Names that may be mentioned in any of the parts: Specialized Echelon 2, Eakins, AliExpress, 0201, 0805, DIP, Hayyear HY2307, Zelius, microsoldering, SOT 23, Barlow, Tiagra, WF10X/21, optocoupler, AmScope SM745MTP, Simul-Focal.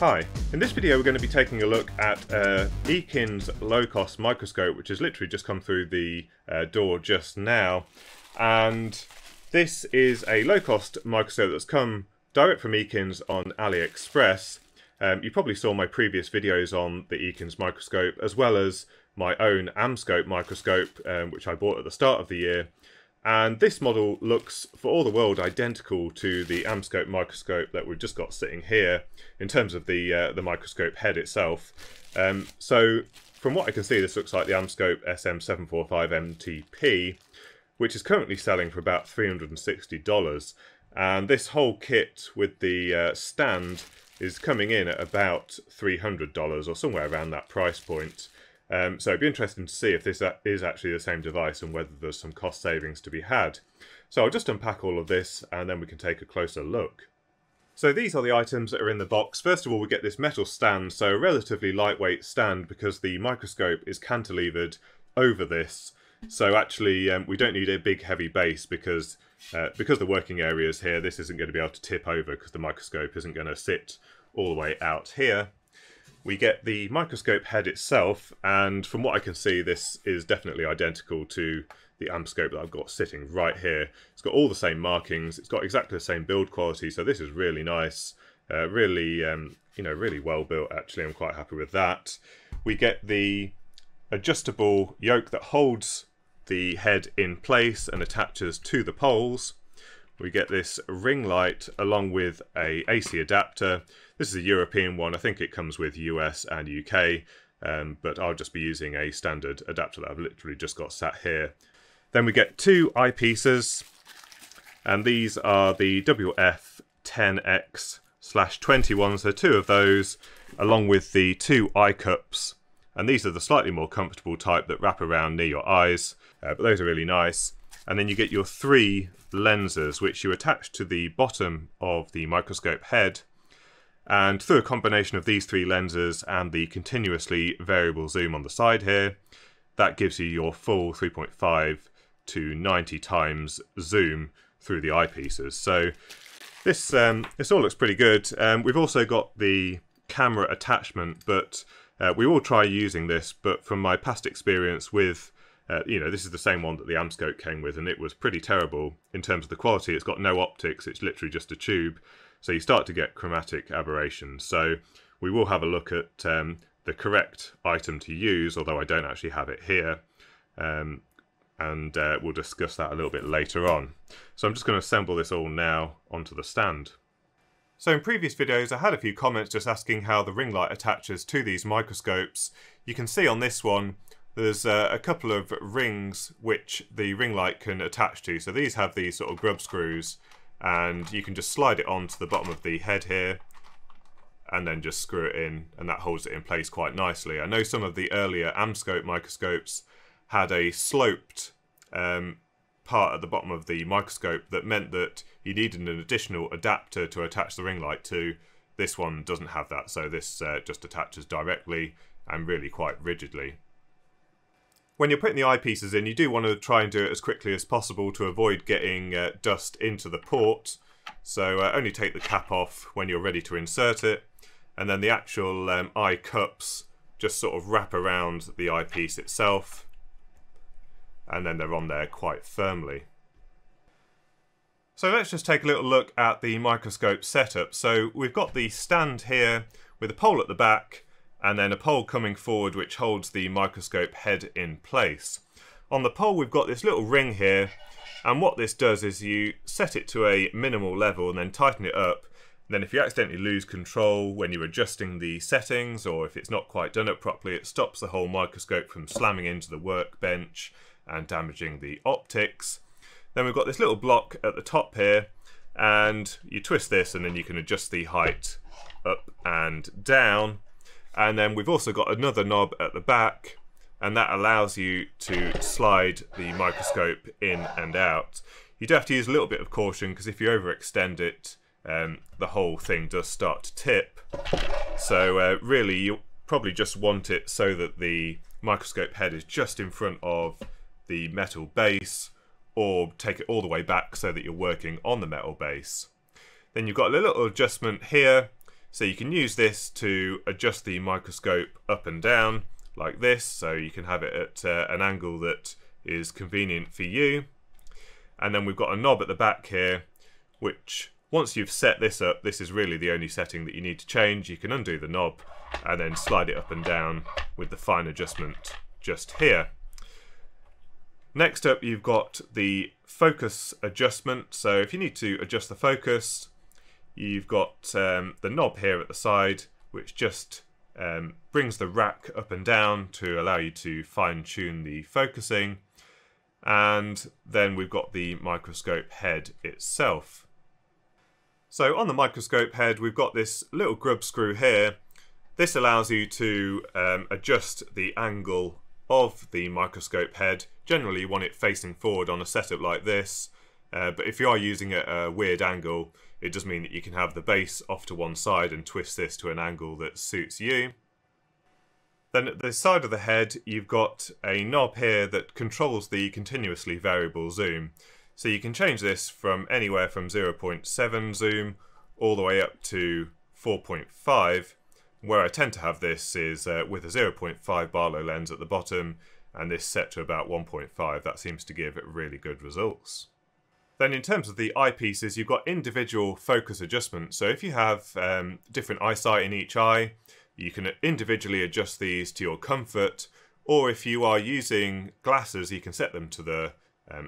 Hi, in this video we're going to be taking a look at Eakins low-cost microscope, which has literally just come through the door just now. And this is a low-cost microscope that's come direct from Eakins on AliExpress. You probably saw my previous videos on the Eakins microscope, as well as my own AmScope microscope, which I bought at the start of the year. And this model looks, for all the world, identical to the AmScope microscope that we've just got sitting here in terms of the microscope head itself. So from what I can see, this looks like the AmScope SM745MTP, which is currently selling for about $360. And this whole kit with the stand is coming in at about $300 or somewhere around that price point. So it'd be interesting to see if this is actually the same device and whether there's some cost savings to be had. So I'll just unpack all of this and then we can take a closer look. So these are the items that are in the box. First of all, we get this metal stand, so a relatively lightweight stand because the microscope is cantilevered over this. So actually we don't need a big heavy base because the working area is here. This isn't going to be able to tip over because the microscope isn't going to sit all the way out here. We get the microscope head itself, and from what I can see, this is definitely identical to the AmScope that I've got sitting right here. It's got all the same markings, it's got exactly the same build quality, so this is really nice, really well built actually. I'm quite happy with that. We get the adjustable yoke that holds the head in place and attaches to the poles. We get this ring light along with a AC adapter. This is a European one. I think it comes with US and UK, but I'll just be using a standard adapter that I've literally just got sat here. Then we get two eyepieces, and these are the WF10X/21, so two of those, along with the two eye cups. And these are the slightly more comfortable type that wrap around near your eyes, but those are really nice. And then you get your three lenses, which you attach to the bottom of the microscope head. And through a combination of these three lenses and the continuously variable zoom on the side here, that gives you your full 3.5 to 90 times zoom through the eyepieces. So this all looks pretty good. We've also got the camera attachment, but we will try using this, but from my past experience with this is the same one that the AmScope came with, and it was pretty terrible in terms of the quality. It's got no optics, it's literally just a tube, so you start to get chromatic aberrations. So we will have a look at the correct item to use, although I don't actually have it here, and we'll discuss that a little bit later on. So I'm just going to assemble this all now onto the stand. So in previous videos I had a few comments just asking how the ring light attaches to these microscopes. You can see on this one there's a couple of rings which the ring light can attach to. So these have these sort of grub screws, and you can just slide it onto the bottom of the head here and then just screw it in, and that holds it in place quite nicely. I know some of the earlier AmScope microscopes had a sloped part at the bottom of the microscope that meant that you needed an additional adapter to attach the ring light to. This one doesn't have that, so this just attaches directly and really quite rigidly. When you're putting the eyepieces in, you do want to try and do it as quickly as possible to avoid getting dust into the port. So only take the cap off when you're ready to insert it. And then the actual eye cups just sort of wrap around the eyepiece itself. And then they're on there quite firmly. So let's just take a little look at the microscope setup. So we've got the stand here with a pole at the back, and then a pole coming forward which holds the microscope head in place. On the pole we've got this little ring here, and what this does is you set it to a minimal level and then tighten it up. And then if you accidentally lose control when you're adjusting the settings, or if it's not quite done up properly, it stops the whole microscope from slamming into the workbench and damaging the optics. Then we've got this little block at the top here, and you twist this and then you can adjust the height up and down. And then we've also got another knob at the back, and that allows you to slide the microscope in and out. You do have to use a little bit of caution, because if you overextend it, the whole thing does start to tip. So really you probably just want it so that the microscope head is just in front of the metal base, or take it all the way back so that you're working on the metal base. Then you've got a little adjustment here So you can use this to adjust the microscope up and down like this, so you can have it at an angle that is convenient for you. And then we've got a knob at the back here, which once you've set this up, this is really the only setting that you need to change. You can undo the knob and then slide it up and down with the fine adjustment just here. Next up, you've got the focus adjustment. So if you need to adjust the focus, you've got the knob here at the side, which just brings the rack up and down to allow you to fine tune the focusing. And then we've got the microscope head itself. So on the microscope head, we've got this little grub screw here. This allows you to adjust the angle of the microscope head. Generally you want it facing forward on a setup like this, but if you are using it at a weird angle, it does mean that you can have the base off to one side and twist this to an angle that suits you. Then at the side of the head, you've got a knob here that controls the continuously variable zoom. So you can change this from anywhere from 0.7 zoom all the way up to 4.5. Where I tend to have this is with a 0.5 Barlow lens at the bottom, and this set to about 1.5. That seems to give really good results. Then in terms of the eyepieces, you've got individual focus adjustments. So if you have different eyesight in each eye, you can individually adjust these to your comfort, or if you are using glasses, you can set them to the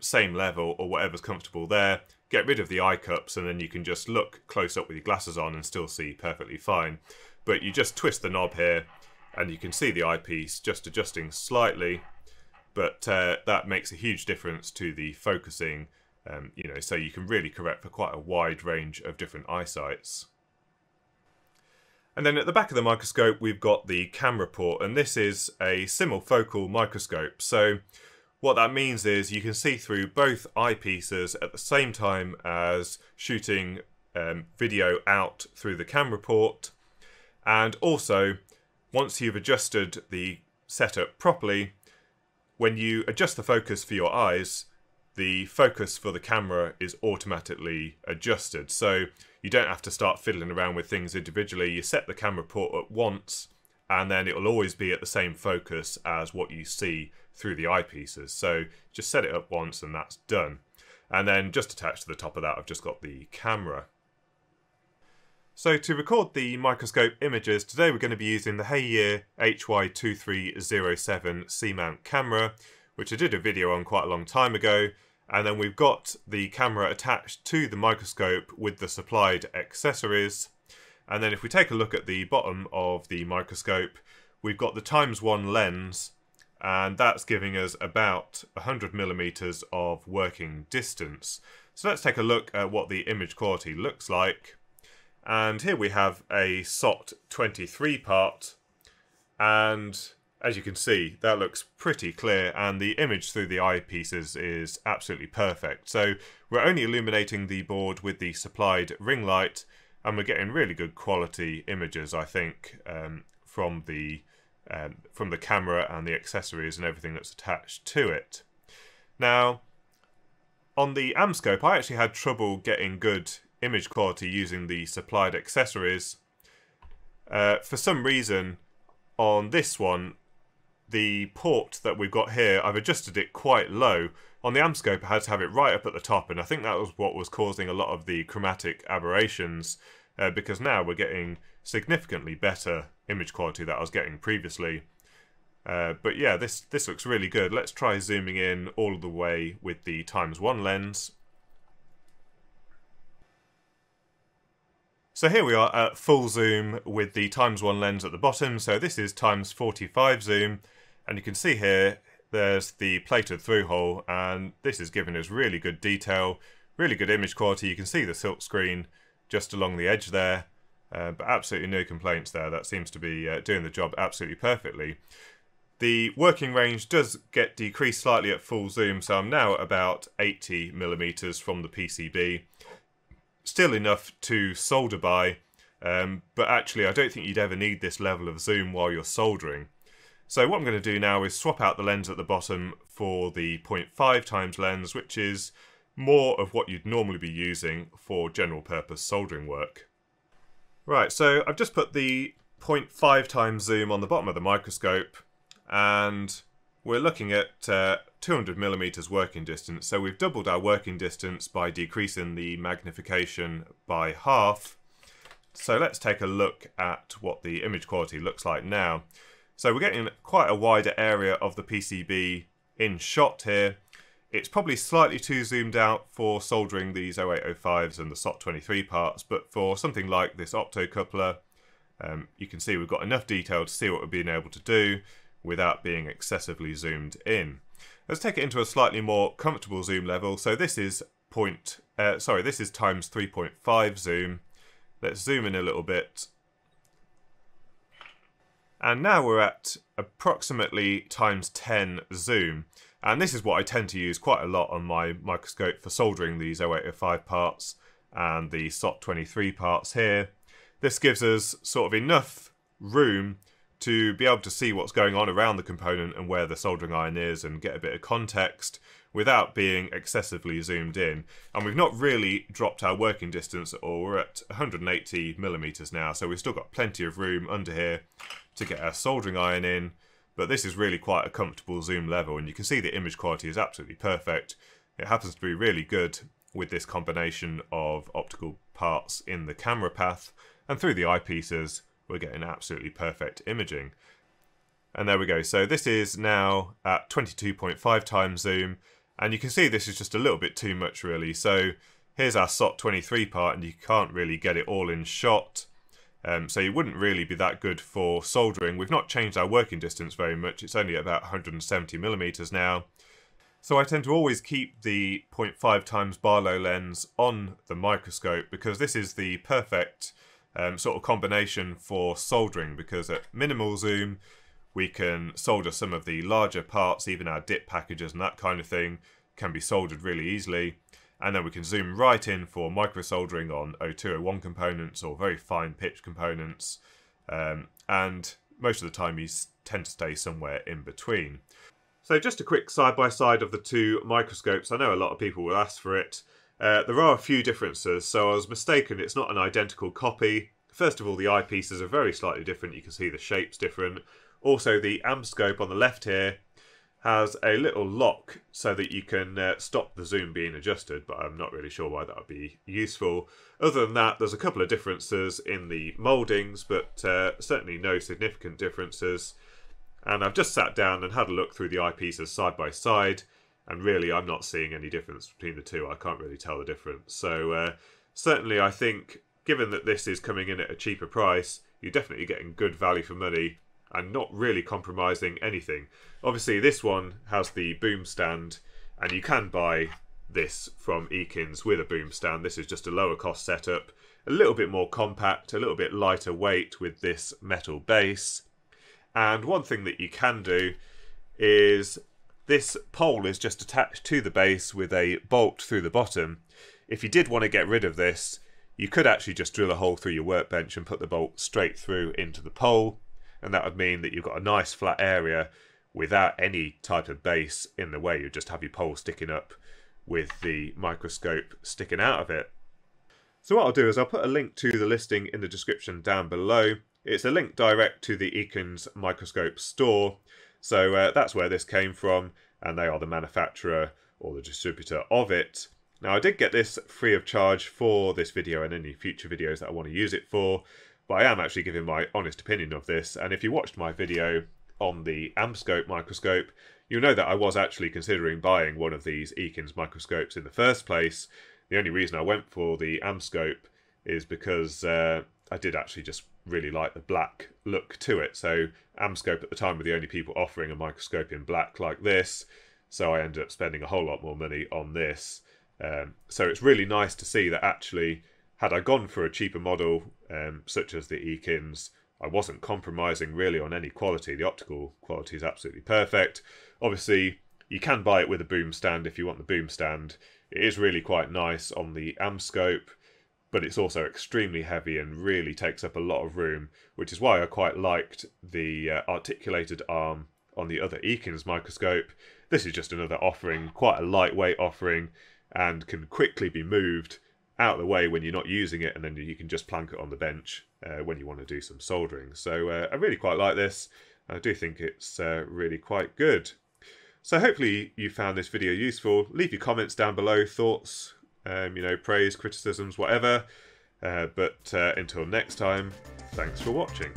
same level or whatever's comfortable there. Get rid of the eye cups and then you can just look close up with your glasses on and still see perfectly fine. But you just twist the knob here and you can see the eyepiece just adjusting slightly, but that makes a huge difference to the focusing, you know, so you can really correct for quite a wide range of different eyesights. And then at the back of the microscope, we've got the camera port, and this is a simul-focal microscope. So what that means is you can see through both eyepieces at the same time as shooting video out through the camera port. And also, once you've adjusted the setup properly, when you adjust the focus for your eyes, the focus for the camera is automatically adjusted. So you don't have to start fiddling around with things individually. You set the camera port up once, and then it will always be at the same focus as what you see through the eyepieces. So just set it up once and that's done. And then just attached to the top of that, I've just got the camera. So to record the microscope images, today we're going to be using the Hayyear HY2307 C-mount camera, which I did a video on quite a long time ago, and then we've got the camera attached to the microscope with the supplied accessories. And then if we take a look at the bottom of the microscope, we've got the x1 lens, and that's giving us about 100mm of working distance. So let's take a look at what the image quality looks like. And here we have a SOT 23 part, and as you can see, that looks pretty clear, and the image through the eyepieces is absolutely perfect. So we're only illuminating the board with the supplied ring light, and we're getting really good quality images, I think, from the camera and the accessories and everything that's attached to it. Now, on the AmScope, I actually had trouble getting good image quality using the supplied accessories. For some reason, on this one, the port that we've got here, I've adjusted it quite low. On the AmScope, I had to have it right up at the top, and I think that was what was causing a lot of the chromatic aberrations, because now we're getting significantly better image quality that I was getting previously. But yeah, this looks really good. Let's try zooming in all the way with the x1 lens. So here we are at full zoom with the x1 lens at the bottom. So this is x45 zoom, and you can see here there's the plated through hole, and this is giving us really good detail, really good image quality. You can see the silk screen just along the edge there, but absolutely no complaints there. That seems to be doing the job absolutely perfectly. The working range does get decreased slightly at full zoom, so I'm now at about 80mm from the PCB. Still enough to solder by, but actually I don't think you'd ever need this level of zoom while you're soldering. So what I'm going to do now is swap out the lens at the bottom for the 0.5x lens, which is more of what you'd normally be using for general purpose soldering work. Right, so I've just put the 0.5 times zoom on the bottom of the microscope, and we're looking at 200mm working distance, so we've doubled our working distance by decreasing the magnification by half. So let's take a look at what the image quality looks like now. So we're getting quite a wider area of the PCB in shot here. It's probably slightly too zoomed out for soldering these 0805s and the SOT 23 parts, but for something like this optocoupler, you can see we've got enough detail to see what we're being able to do without being excessively zoomed in. Let's take it into a slightly more comfortable zoom level. So this is this is times 3.5 zoom. Let's zoom in a little bit. And now we're at approximately times 10 zoom. And this is what I tend to use quite a lot on my microscope for soldering these 0805 parts and the SOT 23 parts here. This gives us sort of enough room to be able to see what's going on around the component and where the soldering iron is and get a bit of context without being excessively zoomed in. And we've not really dropped our working distance at all. We're at 180mm now, so we've still got plenty of room under here to get our soldering iron in, but this is really quite a comfortable zoom level, and you can see the image quality is absolutely perfect. It happens to be really good with this combination of optical parts in the camera path, and through the eyepieces we're getting absolutely perfect imaging. And there we go, so this is now at 22.5 times zoom, and you can see this is just a little bit too much really. So here's our SOT 23 part, and you can't really get it all in shot. So you wouldn't really be that good for soldering. We've not changed our working distance very much. It's only about 170mm now. So I tend to always keep the 0.5 times Barlow lens on the microscope, because this is the perfect sort of combination for soldering, because at minimal zoom we can solder some of the larger parts, even our DIP packages and that kind of thing can be soldered really easily. And then we can zoom right in for micro soldering on 0201 components or very fine pitch components. And most of the time you tend to stay somewhere in between. So just a quick side by side of the two microscopes. I know a lot of people will ask for it. There are a few differences, so I was mistaken, it's not an identical copy. First of all, the eyepieces are very slightly different. You can see the shape's different. Also, the AmScope on the left here has a little lock so that you can stop the zoom being adjusted, but I'm not really sure why that would be useful. Other than that, there's a couple of differences in the mouldings, but certainly no significant differences. And I've just sat down and had a look through the eyepieces side by side, and really I'm not seeing any difference between the two. I can't really tell the difference. So certainly I think, given that this is coming in at a cheaper price, you're definitely getting good value for money and not really compromising anything. Obviously this one has the boom stand, and you can buy this from Eakins with a boom stand. This is just a lower cost setup, a little bit more compact, a little bit lighter weight with this metal base. And one thing that you can do is this pole is just attached to the base with a bolt through the bottom. If you did want to get rid of this, you could actually just drill a hole through your workbench and put the bolt straight through into the pole. And that would mean that you've got a nice flat area without any type of base in the way. You just have your pole sticking up with the microscope sticking out of it. So what I'll do is I'll put a link to the listing in the description down below. It's a link direct to the Eakins microscope store. So that's where this came from, and they are the manufacturer or the distributor of it. Now I did get this free of charge for this video and any future videos that I want to use it for. But I am actually giving my honest opinion of this, and if you watched my video on the AmScope microscope, you'll know that I was actually considering buying one of these Eakins microscopes in the first place. The only reason I went for the AmScope is because I did actually just really like the black look to it. So AmScope at the time were the only people offering a microscope in black like this, so I ended up spending a whole lot more money on this. So it's really nice to see that actually, had I gone for a cheaper model, such as the Eakins, I wasn't compromising really on any quality. The optical quality is absolutely perfect. Obviously, you can buy it with a boom stand if you want the boom stand. It is really quite nice on the AmScope, but it's also extremely heavy and really takes up a lot of room, which is why I quite liked the articulated arm on the other Eakins microscope. This is just another offering, quite a lightweight offering, and can quickly be moved out of the way when you're not using it, and then you can just plank it on the bench when you want to do some soldering. So I really quite like this. I do think it's really quite good. So hopefully you found this video useful. Leave your comments down below, thoughts, you know, praise, criticisms, whatever. But until next time, thanks for watching.